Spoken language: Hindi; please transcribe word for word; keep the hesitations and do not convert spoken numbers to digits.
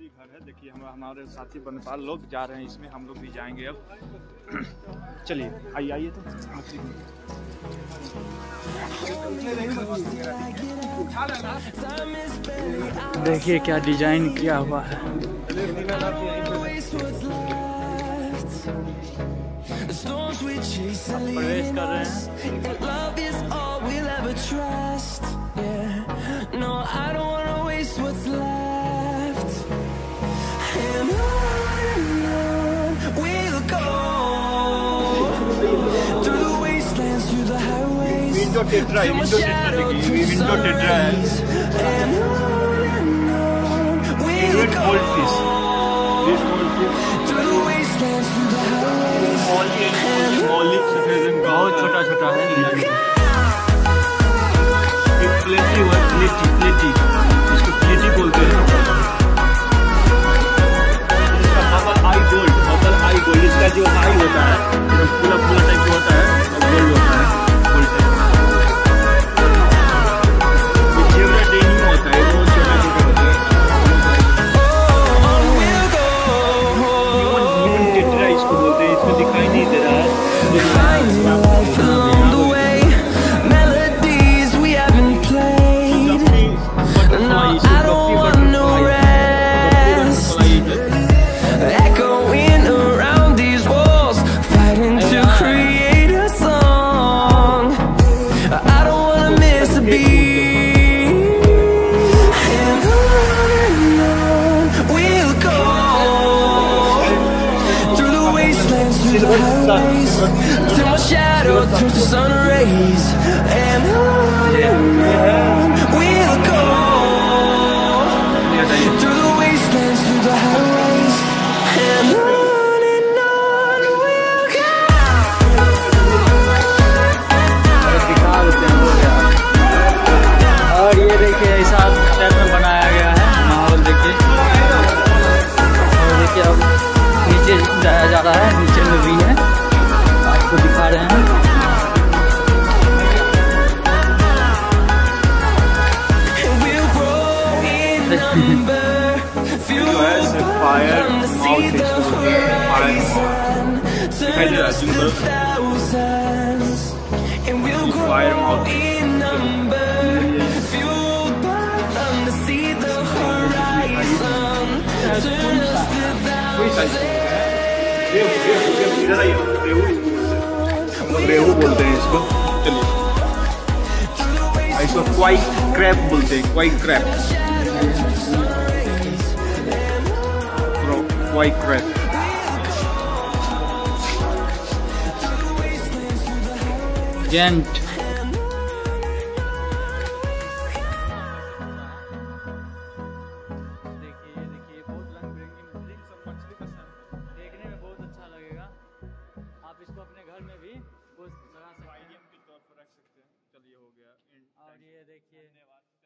असली घर है। देखिए हम हमारे साथी बनपाल लोग जा रहे हैं, इसमें हम लोग भी जाएंगे। अब चलिए आइए आइए तो देखिए क्या डिजाइन किया हुआ है। Storms we chase and lead us, and love is all we'll ever trust. Yeah, no, I don't wanna waste what's left. And on we'll go through the wastelands, through the highways, through my shadow, through sunrise. And on we'll go through the wastelands, through the highways. बहुत छोटा छोटा है प्लेटी प्लेटी प्लेटी इसको प्लेटी बोलते हैं। इसका bubble eye gold bubble eye gold इसका जो आई होता है पूरा पूरा टाइप जो होता है गोल्ड होता है till my shadow turns to sun rays, and on and on we'll go through the wastelands, through the highways, and on and on we'll go. और ये देखिए ऐसा टाइप में बनाया गया है माहौल। देखिए देखिए अब नीचे जाया जा रहा है, नीचे में भी है को दिखा रहे हैं। फायर फायर रेहू बोलते हैं इसको। चलिए इसको क्वाइट क्रैप बोलते हैं, क्वाइट क्रैप क्वाइट क्रैप जेंट। देखिए देखिए बहुत रंग बिरंगी मछली सब मछली का सर देखने में बहुत अच्छा लगेगा। आप इसको अपने घर में भी कुछ तरह से आइडियम के तौर पर रख सकते हैं। चलिए हो गया। और ये देखिए